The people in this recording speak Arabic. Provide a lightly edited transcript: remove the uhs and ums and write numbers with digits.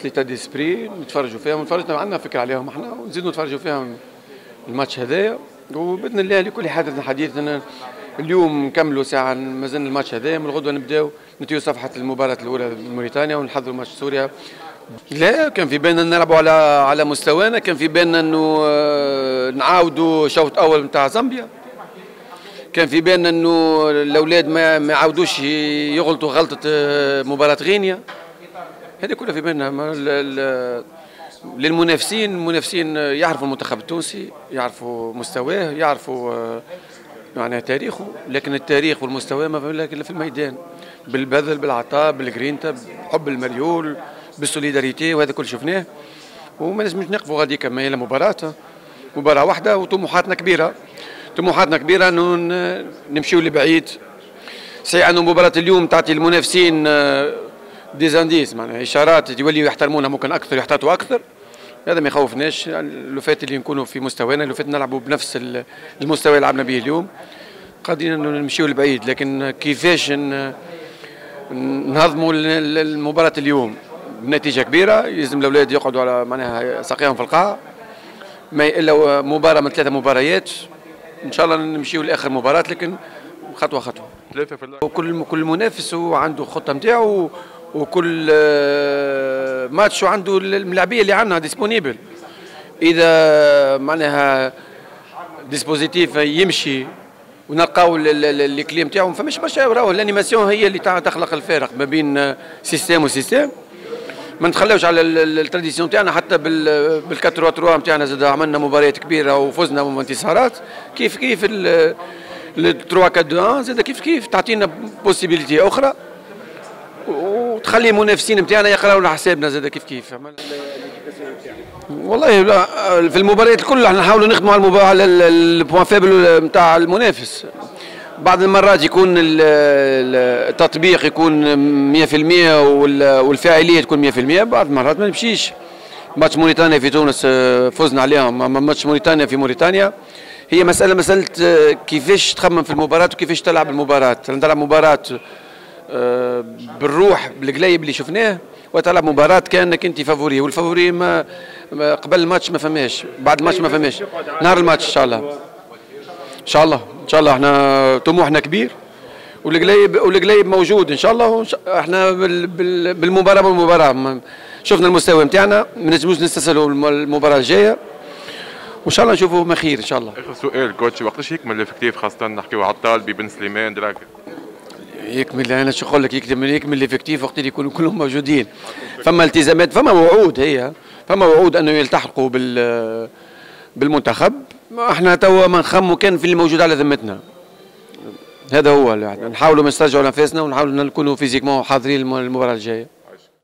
ثلاثة دي سبري نتفرجوا فيها ونتفرجوا عندنا فكرة عليهم احنا ونزيدوا نتفرجوا فيها الماتش هذايا وبإذن الله لكل حدث حديث. اليوم نكملوا ساعة مازلنا الماتش هذايا، من الغدوة نبداو نتيو صفحة المباراة الأولى بموريتانيا ونحضروا ماتش سوريا. لا كان في بالنا نلعبوا على مستوانا، كان في بالنا أنه نعاودوا شوط أول نتاع زامبيا، كان في بالنا أنه الأولاد ما يعاودوش يغلطوا غلطة مباراة غينيا. هذه كلها في بالنا. للمنافسين المنافسين يعرفوا المنتخب التونسي، يعرفوا مستواه، يعرفوا معناها تاريخه، لكن التاريخ والمستوى ما في الميدان، بالبذل بالعطاء بالجرينتا بحب المليول بالسوليداريتي، وهذا كل شفناه وما لازمش نقفوا غادي. كما هي مباراة واحدة وطموحاتنا كبيرة، طموحاتنا كبيرة انه نمشيو لبعيد. صحيح انه مباراة اليوم تعطي المنافسين ديزانديس معناها اشارات يوليوا يحترمونها ممكن اكثر، يحتاطوا اكثر. هذا ما يخوفناش، لو فات اللي نكونوا في مستوانا، لو فات نلعبوا بنفس المستوى اللي لعبنا به اليوم قادرين نمشيو لبعيد. لكن كيفاش نهضموا المباراه اليوم بنتيجه كبيره، لازم الاولاد يقعدوا على معناها ساقيهم في القاعه، ما الا مباراه من ثلاثه مباريات ان شاء الله نمشيو لاخر مباراه، لكن خطوه خطوه. وكل منافس وعنده خطه نتاعو، وكل ماتش وعنده الملاعبيه اللي عندنا ديسبونيبل. اذا معناها ديسبوزيتيف يمشي ونلقاو الكليم تاعهم فماش برشا، راهو الانيماسيون هي اللي تخلق الفارق ما بين سيستم وسيستم. ما نتخلوش على التراديسيون تاعنا، حتى بال 4 3 تاعنا زاد عملنا مباريات كبيره وفزنا وانتصارات كيف كيف. ال 3 4 2 زاد كيف كيف، تعطينا بوسيبيليتي اخرى وتخلي المنافسين نتاعنا يقراوا على حسابنا زاد كيف كيف. والله في المباريات الكل احنا نحاولوا نخدموا على البوان فابل نتاع المنافس. بعض المرات يكون التطبيق يكون 100% والفاعليه تكون 100%، بعض المرات ما نمشيش. ماتش موريتانيا في تونس فزنا عليهم، اما ماتش موريتانيا في موريتانيا هي مساله كيفاش تخمم في المباراه وكيفاش تلعب المباراه. تلعب مباراه بالروح بالقلايب اللي شفناه، وتلعب مباراه كانك انت فافوري، والفافوري ما قبل الماتش ما فماش، بعد الماتش ما فماش. نهار الماتش ان شاء الله ان شاء الله ان شاء الله احنا طموحنا كبير والقلايب موجود ان شاء الله. احنا بالمباراه شفنا المستوى نتاعنا، ما نجموش نستسهلوا المباراه الجايه وان شاء الله نشوفوا ما خير ان شاء الله. اخر سؤال كوتش، وقتاش يكمل الافكتيف خاصه نحكيو على الطالبي بن سليمان دراك؟ يكمل، انا شو نقول لك، يكمل الافكتيف وقت اللي يكونوا كلهم موجودين. فما التزامات، فما وعود، هي فما وعود انه يلتحقوا بالمنتخب. احنا توا ما نخموا كان في اللي موجود على ذمتنا، هذا هو. نحاولوا ما نسترجعوا نفسنا ونحاولوا نكونوا فيزيكمون حاضرين المباراه الجايه.